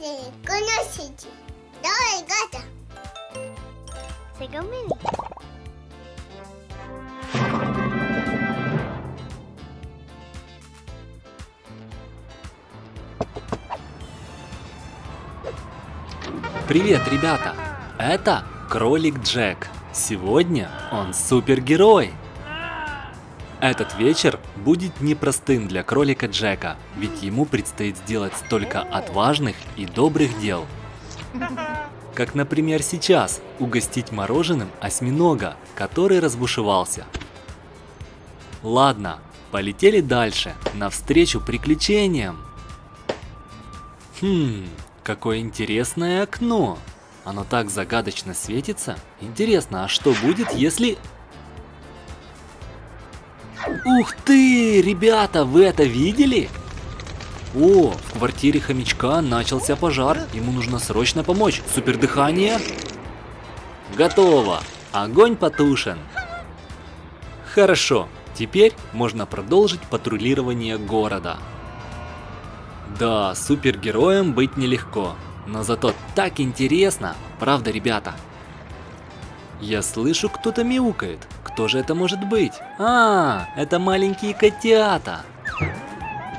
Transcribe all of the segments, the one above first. Носики Курносики. Давай, Гата. Сыграем. Привет, ребята! Это Кролик Джек. Сегодня он супергерой. Этот вечер будет непростым для Кролика Джека, ведь ему предстоит сделать столько отважных и добрых дел. Как, например, сейчас угостить мороженым осьминога, который разбушевался. Ладно, полетели дальше, навстречу приключениям. Какое интересное окно! Оно так загадочно светится. Интересно, а что будет, если... Ух ты! Ребята, вы это видели? О, в квартире хомячка начался пожар. Ему нужно срочно помочь. Супердыхание. Готово. Огонь потушен. Хорошо. Теперь можно продолжить патрулирование города. Да, супергероем быть нелегко, но зато так интересно, правда, ребята? Я слышу, кто-то мяукает. Кто же это может быть? А, это маленькие котята.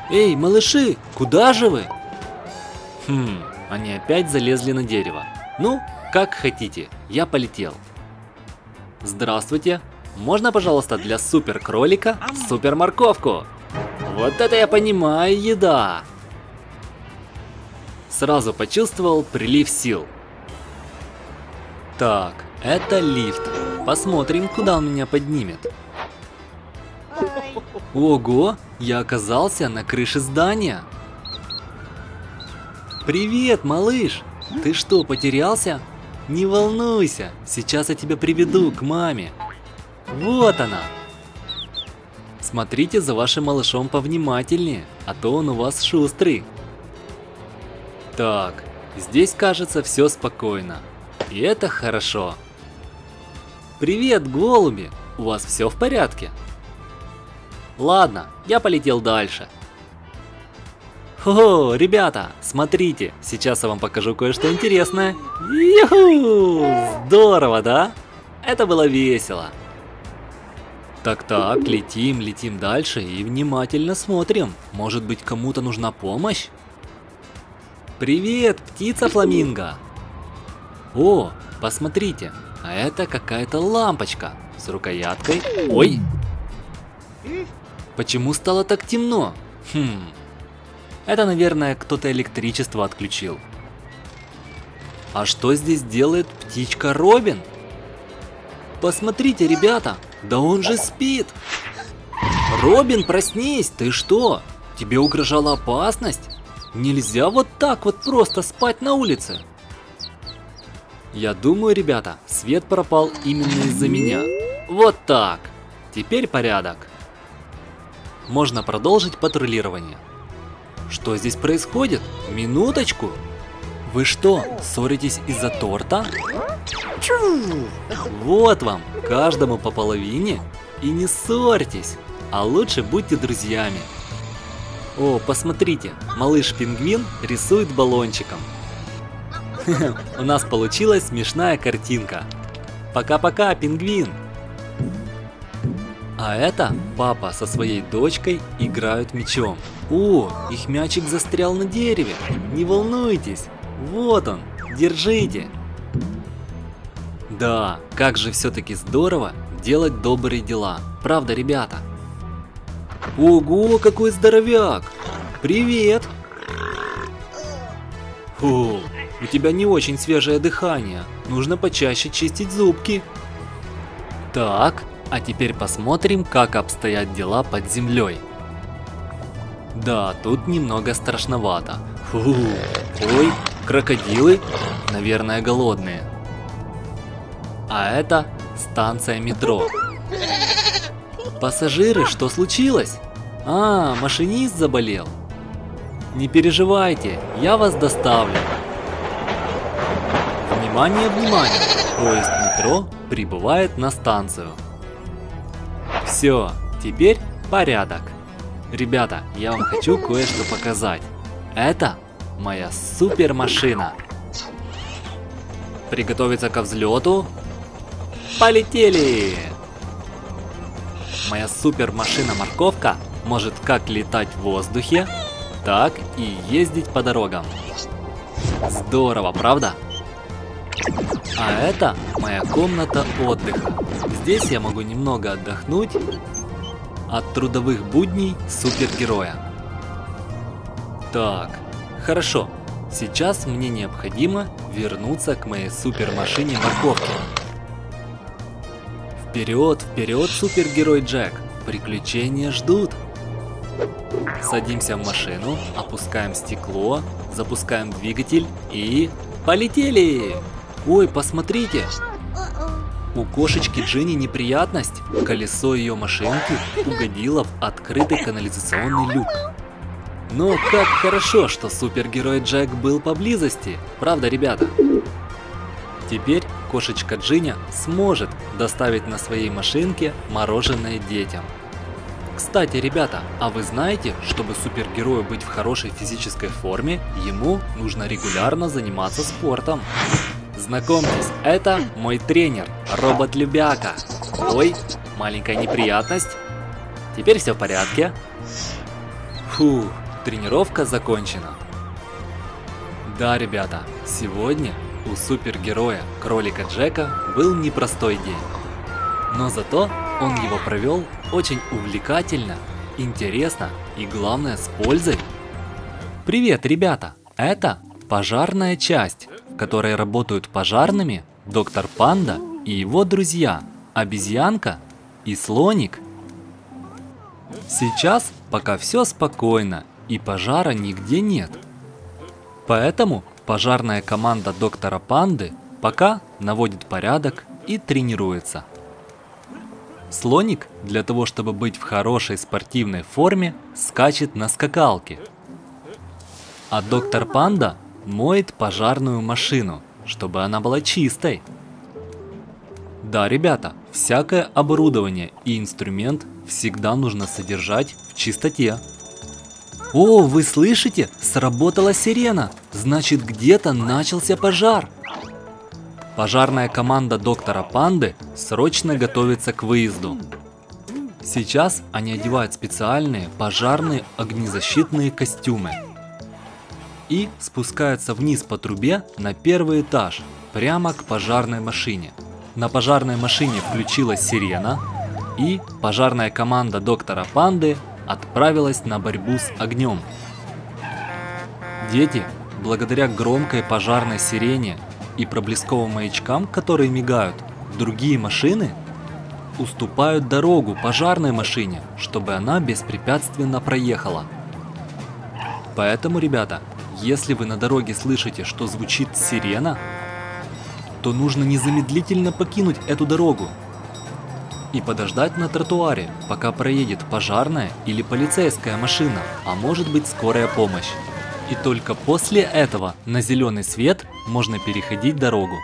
Эй, малыши, куда же вы? Они опять залезли на дерево. Ну, как хотите, я полетел. Здравствуйте. Можно, пожалуйста, для суперкролика суперморковку? Вот это я понимаю, еда. Сразу почувствовал прилив сил. Так, это лифт. Посмотрим, куда он меня поднимет. Ого, я оказался на крыше здания. Привет, малыш. Ты что, потерялся? Не волнуйся, сейчас я тебя приведу к маме. Вот она. Смотрите за вашим малышом повнимательнее, а то он у вас шустрый. Так, здесь, кажется, все спокойно. И это хорошо. Привет, голуби! У вас все в порядке? Ладно, я полетел дальше. О, ребята, смотрите, сейчас я вам покажу кое-что интересное. Юху! Здорово, да? Это было весело. Так-так, летим дальше и внимательно смотрим. Может быть, кому-то нужна помощь? Привет, птица фламинго! О, посмотрите, а это какая-то лампочка с рукояткой. Ой! Почему стало так темно? Это, наверное, кто-то электричество отключил. А что здесь делает птичка Робин? Посмотрите, ребята, да он же спит! Робин, проснись, ты что? Тебе угрожала опасность? Нельзя вот так вот просто спать на улице. Я думаю, ребята, свет пропал именно из-за меня. Вот так. Теперь порядок. Можно продолжить патрулирование. Что здесь происходит? Минуточку. Вы что, ссоритесь из-за торта? Вот вам, каждому по половине. И не ссорьтесь, а лучше будьте друзьями. О, посмотрите, малыш-пингвин рисует баллончиком. У нас получилась смешная картинка. Пока-пока, пингвин! А это папа со своей дочкой играют мячом. О, их мячик застрял на дереве. Не волнуйтесь, вот он, держите. Да, как же все-таки здорово делать добрые дела, правда, ребята? Ого, какой здоровяк! Привет! Фу, у тебя не очень свежее дыхание. Нужно почаще чистить зубки. Так, а теперь посмотрим, как обстоят дела под землей. Да, тут немного страшновато. Фу, ой, крокодилы, наверное, голодные. А это станция метро. Пассажиры, что случилось? А, машинист заболел. Не переживайте, я вас доставлю. Внимание, внимание! Поезд метро прибывает на станцию. Все, теперь порядок. Ребята, я вам хочу кое-что показать. Это Моя супер машина. Приготовиться ко взлету. Полетели! Моя супер машина морковка может как летать в воздухе, так и ездить по дорогам. Здорово, правда? А это моя комната отдыха. Здесь я могу немного отдохнуть от трудовых будней супергероя. Так, хорошо. Сейчас мне необходимо вернуться к моей супермашине морковки. Вперед, вперед, супергерой Джек! Приключения ждут! Садимся в машину, опускаем стекло, запускаем двигатель и... полетели! Ой, посмотрите! У кошечки Джинни неприятность. Колесо ее машинки угодило в открытый канализационный люк. Но как хорошо, что супергерой Джек был поблизости. Правда, ребята? Теперь кошечка Джинни сможет доставить на своей машинке мороженое детям. Кстати, ребята, а вы знаете, чтобы супергерою быть в хорошей физической форме, ему нужно регулярно заниматься спортом. Знакомьтесь, это мой тренер, робот-любяка. Ой, маленькая неприятность. Теперь все в порядке. Фу, тренировка закончена. Да, ребята, сегодня у супергероя Кролика Джека был непростой день. Но зато он его провел очень увлекательно, интересно и, главное, с пользой. Привет, ребята! Это пожарная часть, в которой работают пожарными доктор Панда и его друзья обезьянка и слоник. Сейчас пока все спокойно и пожара нигде нет. Поэтому пожарная команда доктора Панды пока наводит порядок и тренируется. Слоник для того, чтобы быть в хорошей спортивной форме, скачет на скакалке. А доктор Панда моет пожарную машину, чтобы она была чистой. Да, ребята, всякое оборудование и инструмент всегда нужно содержать в чистоте. О, вы слышите? Сработала сирена! Значит, где-то начался пожар! Пожарная команда доктора Панды срочно готовится к выезду. Сейчас они одевают специальные пожарные огнезащитные костюмы и спускаются вниз по трубе на первый этаж, прямо к пожарной машине. На пожарной машине включилась сирена, и пожарная команда доктора Панды отправилась на борьбу с огнем. Дети, благодаря громкой пожарной сирене и проблесковым маячкам, которые мигают, другие машины уступают дорогу пожарной машине, чтобы она беспрепятственно проехала. Поэтому, ребята, если вы на дороге слышите, что звучит сирена, то нужно незамедлительно покинуть эту дорогу и подождать на тротуаре, пока проедет пожарная или полицейская машина, а может быть скорая помощь. И только после этого на зеленый свет можно переходить дорогу.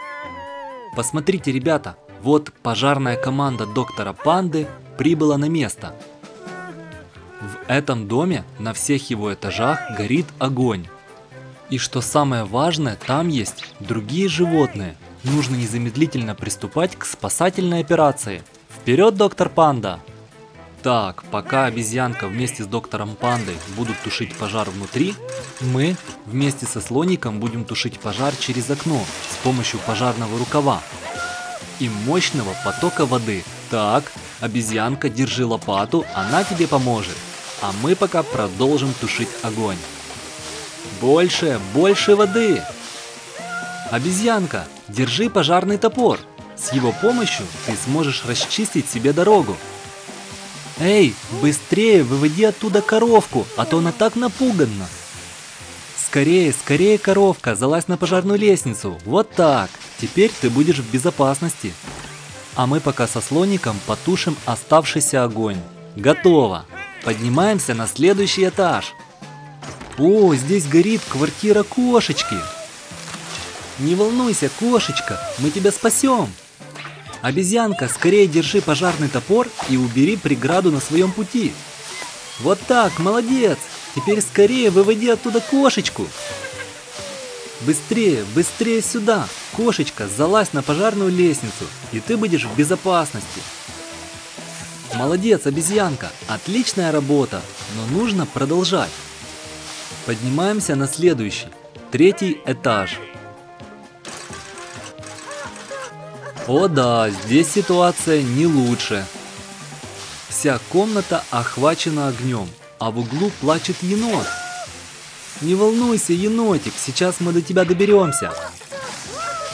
Посмотрите, ребята, вот пожарная команда доктора Панды прибыла на место. В этом доме на всех его этажах горит огонь. И что самое важное, там есть другие животные. Нужно незамедлительно приступать к спасательной операции. Вперед, доктор Панда! Так, пока обезьянка вместе с доктором Пандой будут тушить пожар внутри, мы вместе со слоником будем тушить пожар через окно с помощью пожарного рукава и мощного потока воды. Так, обезьянка, держи лопату, она тебе поможет. А мы пока продолжим тушить огонь. Больше, больше воды! Обезьянка, держи пожарный топор. С его помощью ты сможешь расчистить себе дорогу. Эй, быстрее выводи оттуда коровку, а то она так напугана. Скорее, скорее, коровка, залазь на пожарную лестницу. Вот так. Теперь ты будешь в безопасности. А мы пока со слоником потушим оставшийся огонь. Готово. Поднимаемся на следующий этаж. О, здесь горит квартира кошечки. Не волнуйся, кошечка, мы тебя спасем. Обезьянка, скорее держи пожарный топор и убери преграду на своем пути. Вот так, молодец. Теперь скорее выводи оттуда кошечку. Быстрее, быстрее сюда! Кошечка, залазь на пожарную лестницу, и ты будешь в безопасности. Молодец, обезьянка! Отличная работа, но нужно продолжать. Поднимаемся на следующий, 3-й этаж. О да, здесь ситуация не лучше. Вся комната охвачена огнем, а в углу плачет енот. Не волнуйся, енотик, сейчас мы до тебя доберемся.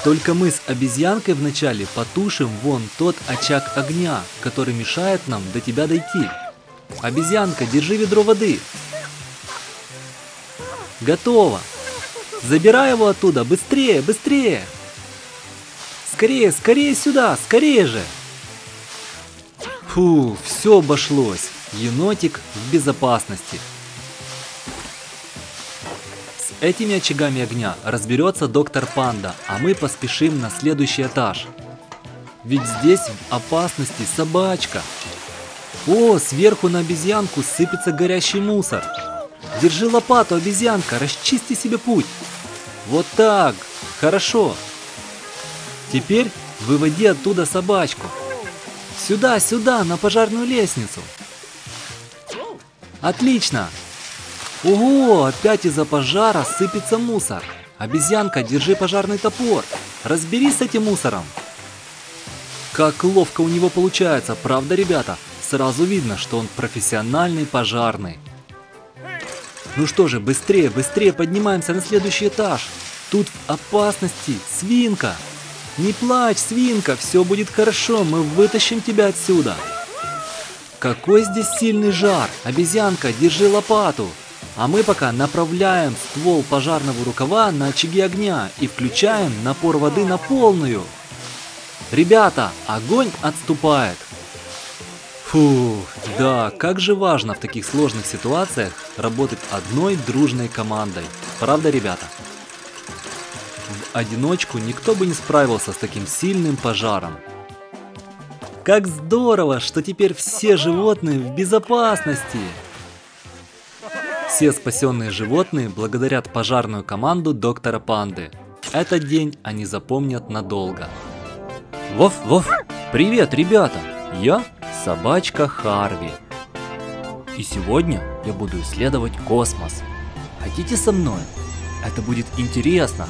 Только мы с обезьянкой вначале потушим вон тот очаг огня, который мешает нам до тебя дойти. Обезьянка, держи ведро воды. Готово. Забирай его оттуда, быстрее, быстрее. Скорее, скорее сюда, скорее же. Фу, все обошлось. Енотик в безопасности. С этими очагами огня разберется доктор Панда, а мы поспешим на следующий этаж. Ведь здесь в опасности собачка. О, сверху на обезьянку сыпется горящий мусор. Держи лопату, обезьянка, расчисти себе путь. Вот так, хорошо. Теперь выводи оттуда собачку. Сюда, сюда, на пожарную лестницу. Отлично. Ого, опять из-за пожара сыпется мусор. Обезьянка, держи пожарный топор. Разберись с этим мусором. Как ловко у него получается, правда, ребята? Сразу видно, что он профессиональный пожарный. Ну что же, быстрее, быстрее поднимаемся на следующий этаж. Тут в опасности свинка. Не плачь, свинка, все будет хорошо, мы вытащим тебя отсюда. Какой здесь сильный жар. Обезьянка, держи лопату. А мы пока направляем ствол пожарного рукава на очаги огня и включаем напор воды на полную. Ребята, огонь отступает. Фу, да, как же важно в таких сложных ситуациях работать одной дружной командой. Правда, ребята? В одиночку никто бы не справился с таким сильным пожаром. Как здорово, что теперь все животные в безопасности! Все спасенные животные благодарят пожарную команду доктора Панды. Этот день они запомнят надолго. Воф-воф! Привет, ребята! Я собачка Харви. И сегодня я буду исследовать космос. Хотите со мной? Это будет интересно.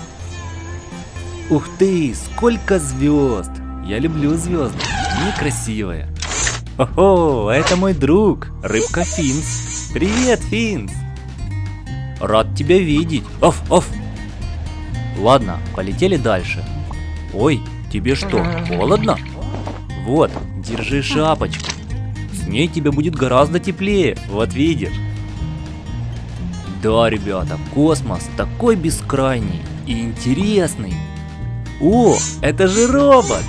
Ух ты, сколько звезд! Я люблю звезды, они красивые. Ого, это мой друг, рыбка Финс. Привет, Финс! Рад тебя видеть. Оф-оф. Ладно, полетели дальше. Ой, тебе что, холодно? Вот, держи шапочку. С ней тебе будет гораздо теплее, вот видишь. Да, ребята, космос такой бескрайний и интересный. О, это же робот.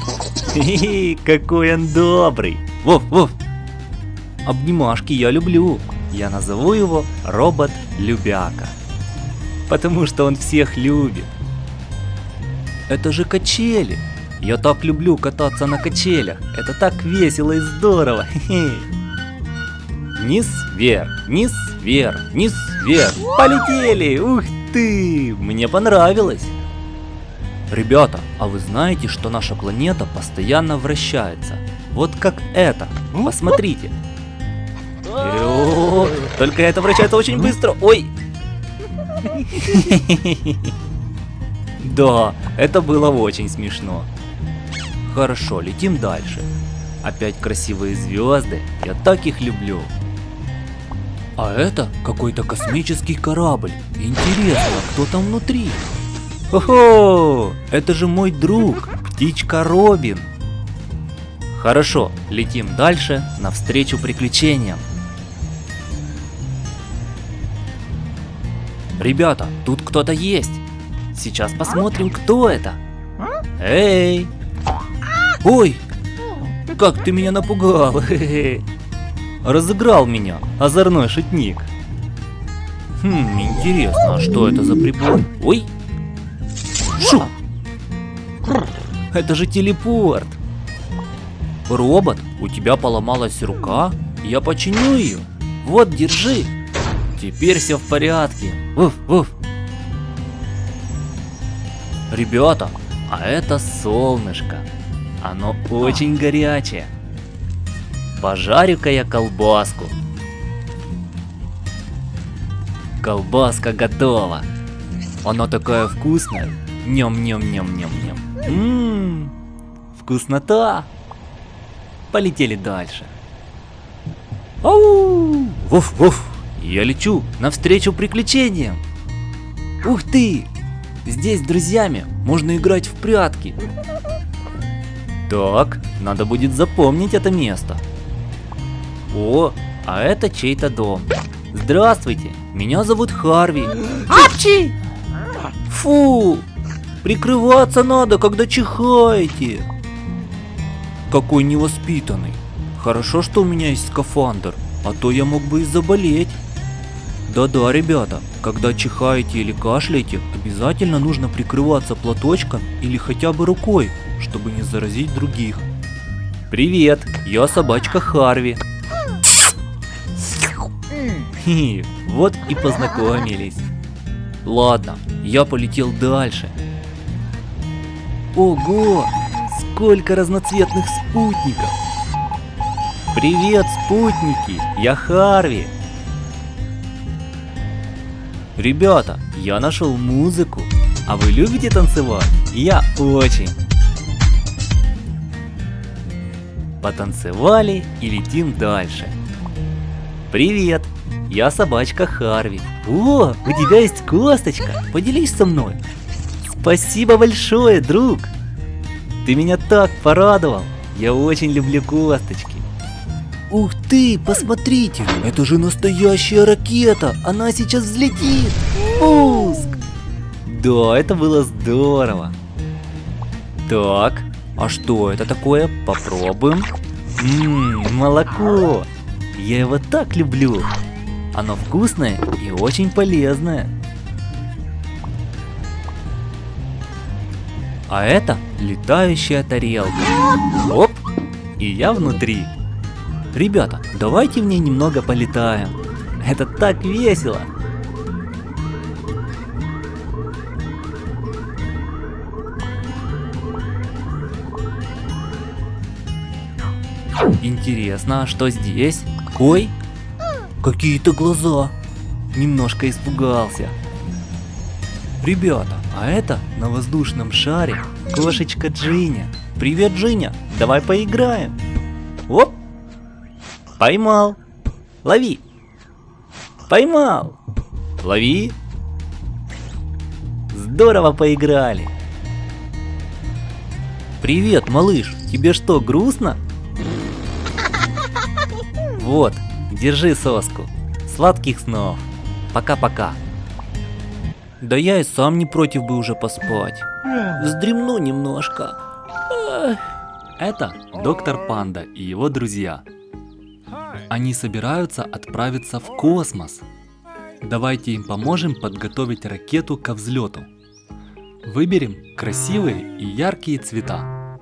Хе-хе, какой он добрый. Воф-воф. Обнимашки я люблю. Я назову его робот-любяка, потому что он всех любит. Это же качели. Я так люблю кататься на качелях. Это так весело и здорово. Низ вверх, низ вверх, низ вверх. Полетели! Ух ты! Мне понравилось. Ребята, а вы знаете, что наша планета постоянно вращается? Вот как это. Посмотрите. Только это вращается очень быстро. Ой! Да, это было очень смешно. Хорошо, летим дальше. Опять красивые звезды. Я так их люблю. А это какой-то космический корабль. Интересно, кто там внутри? Ого! Это же мой друг, птичка Робин. Хорошо, летим дальше навстречу приключениям. Ребята, тут кто-то есть. Сейчас посмотрим, кто это. Эй! Ой! Как ты меня напугал! Разыграл меня, озорной шутник. Хм, интересно, а что это за прибор? Ой! Шу! Это же телепорт. Робот, у тебя поломалась рука, я починю ее. Вот, держи. Теперь все в порядке. Уф, уф. Ребята, а это солнышко. Оно очень горячее. Пожарю-ка я колбаску. Колбаска готова. Она такая вкусная. Ням-ням-ням-ням-ням. Ммм, вкуснота. Полетели дальше. Ау! Вуф-вуф! Я лечу навстречу приключениям. Ух ты! Здесь с друзьями можно играть в прятки. Так, надо будет запомнить это место. О, а это чей-то дом. Здравствуйте, меня зовут Харви. Апчи! Фу! Прикрываться надо, когда чихаете. Какой невоспитанный. Хорошо, что у меня есть скафандр, а то я мог бы и заболеть. Да-да, ребята, когда чихаете или кашляете, обязательно нужно прикрываться платочком или хотя бы рукой, чтобы не заразить других. Привет, я собачка Харви. Вот и познакомились. Ладно, я полетел дальше. Ого, сколько разноцветных спутников! Привет, спутники! Я Харви! Ребята, я нашел музыку. А вы любите танцевать? Я очень! Потанцевали и летим дальше. Привет! Я собачка Харви. О, у тебя есть косточка! Поделись со мной! Спасибо большое, друг! Ты меня так порадовал! Я очень люблю косточки! Ух ты, посмотрите, это же настоящая ракета, она сейчас взлетит. Пуск! Да, это было здорово. Так, а что это такое? Попробуем. Молоко. Я его так люблю. Оно вкусное и очень полезное. А это летающая тарелка. Оп, и я внутри. Ребята, давайте в ней немного полетаем. Это так весело. Интересно, а что здесь? Ой, какие-то глаза. Немножко испугался. Ребята, а это на воздушном шаре кошечка Джинни. Привет, Джинни, давай поиграем. Оп. Поймал. Лови. Поймал. Лови. Здорово поиграли. Привет, малыш. Тебе что, грустно? Вот, держи соску. Сладких снов. Пока-пока. Да я и сам не против бы уже поспать. Вздремну немножко. Это доктор Панда и его друзья. Они собираются отправиться в космос. Давайте им поможем подготовить ракету ко взлету. Выберем красивые и яркие цвета,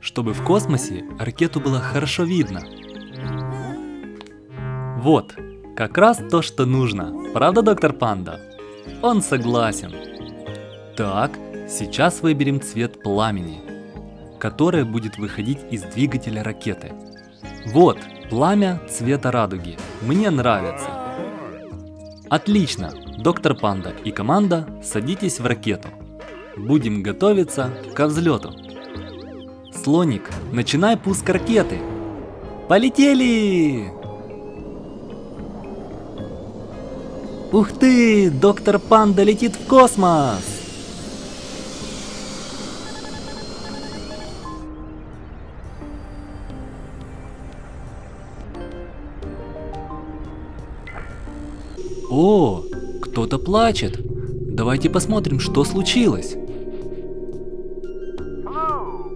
чтобы в космосе ракету было хорошо видно. Вот, как раз то, что нужно. Правда, доктор Панда? Он согласен. Так, сейчас выберем цвет пламени, которое будет выходить из двигателя ракеты. Вот, пламя цвета радуги. Мне нравится. Отлично, доктор Панда и команда, садитесь в ракету. Будем готовиться ко взлету. Слоник, начинай пуск ракеты. Полетели! Ух ты, доктор Панда летит в космос! О, кто-то плачет. Давайте посмотрим, что случилось.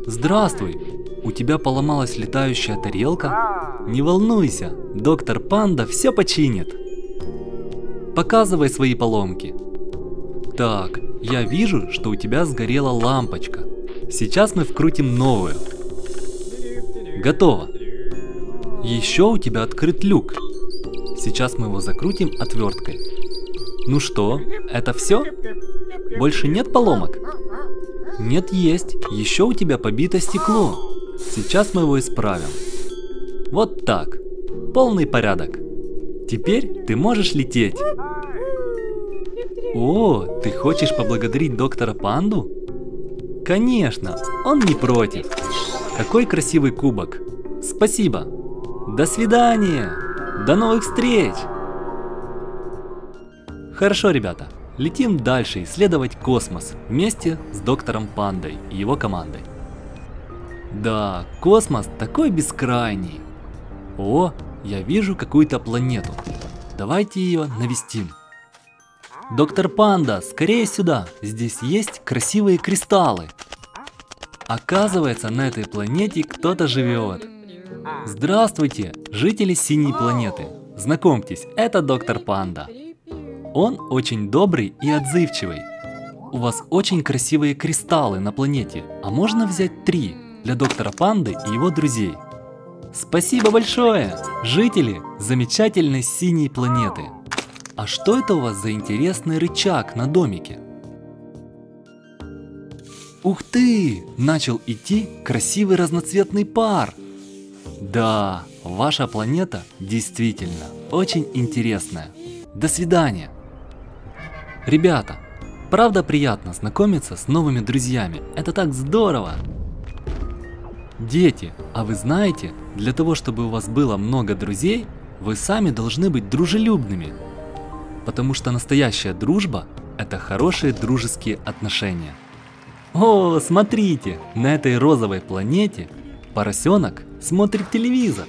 Здравствуй. У тебя поломалась летающая тарелка? Не волнуйся, доктор Панда все починит. Показывай свои поломки. Так, я вижу, что у тебя сгорела лампочка. Сейчас мы вкрутим новую. Готово. Еще у тебя открыт люк. Сейчас мы его закрутим отверткой. Ну что, это все? Больше нет поломок? Нет, есть. Еще у тебя побито стекло. Сейчас мы его исправим. Вот так. Полный порядок. Теперь ты можешь лететь. О, ты хочешь поблагодарить доктора Панду? Конечно, он не против. Какой красивый кубок. Спасибо. До свидания. До новых встреч. Хорошо, ребята. Летим дальше исследовать космос вместе с доктором Пандой и его командой. Да, космос такой бескрайний. О, я вижу какую-то планету. Давайте ее навестим. Доктор Панда, скорее сюда. Здесь есть красивые кристаллы. Оказывается, на этой планете кто-то живет. Здравствуйте, жители синей планеты. Знакомьтесь, это доктор Панда. Он очень добрый и отзывчивый. У вас очень красивые кристаллы на планете, а можно взять 3 для доктора Панды и его друзей. Спасибо большое, жители замечательной синей планеты. А что это у вас за интересный рычаг на домике? Ух ты! Начал идти красивый разноцветный пар. Да, ваша планета действительно очень интересная. До свидания! Ребята, правда приятно знакомиться с новыми друзьями, это так здорово! Дети, а вы знаете, для того, чтобы у вас было много друзей, вы сами должны быть дружелюбными. Потому что настоящая дружба – это хорошие дружеские отношения. О, смотрите, на этой розовой планете поросенок смотрит телевизор.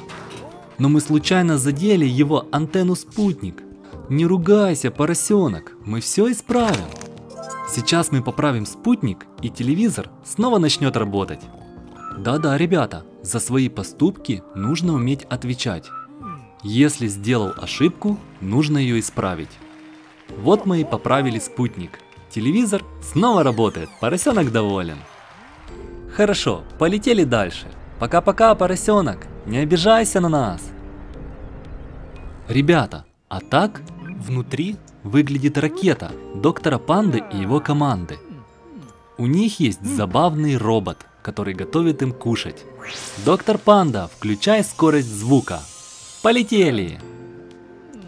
Но мы случайно задели его антенну-спутник. Не ругайся, поросенок, мы все исправим. Сейчас мы поправим спутник, и телевизор снова начнет работать. Да-да, ребята, за свои поступки нужно уметь отвечать. Если сделал ошибку, нужно ее исправить. Вот мы и поправили спутник. Телевизор снова работает, поросенок доволен. Хорошо, полетели дальше. Пока-пока, поросенок, не обижайся на нас. Ребята, а так... внутри выглядит ракета доктора Панды и его команды. У них есть забавный робот, который готовит им кушать. Доктор Панда, включай скорость звука. Полетели!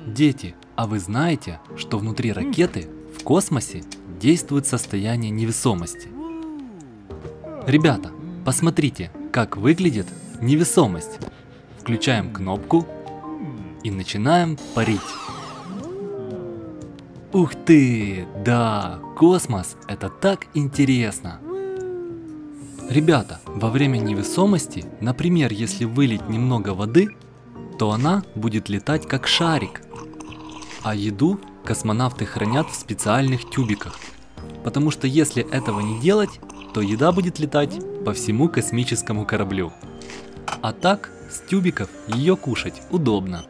Дети, а вы знаете, что внутри ракеты в космосе действует состояние невесомости? Ребята, посмотрите, как выглядит невесомость. Включаем кнопку и начинаем парить. Ух ты! Да, космос – это так интересно! Ребята, во время невесомости, например, если вылить немного воды, то она будет летать как шарик. А еду космонавты хранят в специальных тюбиках, потому что если этого не делать, то еда будет летать по всему космическому кораблю. А так, с тюбиков ее кушать удобно.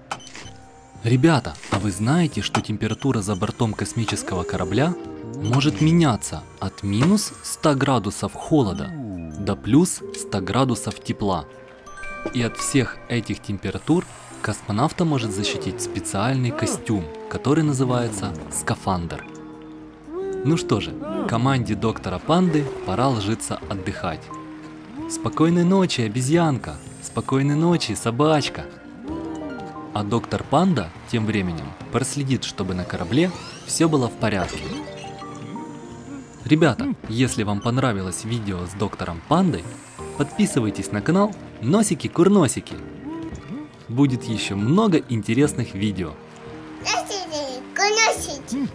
Ребята, а вы знаете, что температура за бортом космического корабля может меняться от минус 100 градусов холода до плюс 100 градусов тепла? И от всех этих температур космонавта может защитить специальный костюм, который называется скафандр. Ну что же, команде доктора Панды пора ложиться отдыхать. Спокойной ночи, обезьянка! Спокойной ночи, собачка! А доктор Панда тем временем проследит, чтобы на корабле все было в порядке. Ребята, если вам понравилось видео с доктором Пандой, подписывайтесь на канал Носики Курносики. Будет еще много интересных видео. Носики Курносики.